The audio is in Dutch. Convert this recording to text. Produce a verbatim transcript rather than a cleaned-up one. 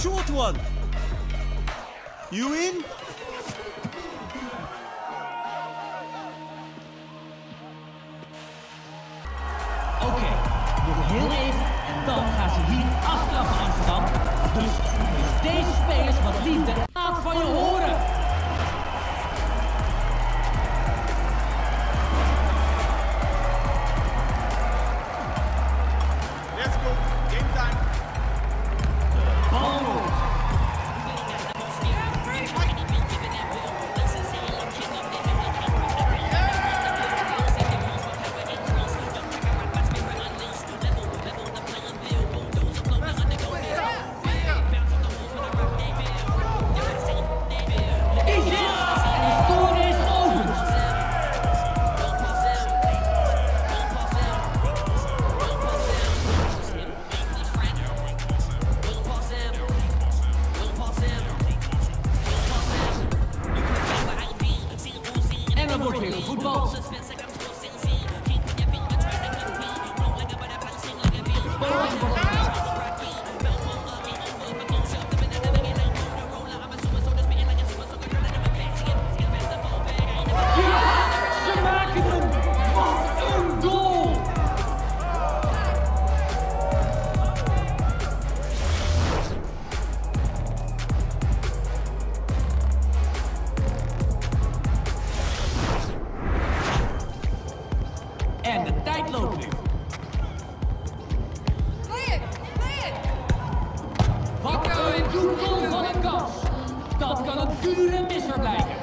short one. You in? Okay, nog heel even en dan gaan ze hier afklappen Amsterdam. Dus met deze spelers wat liefde, laat van je horen. Let's go, game time. De bal rood. En de tijd loopt nu. Wat kan het doen van een kans? Dat kan een dure misser blijken.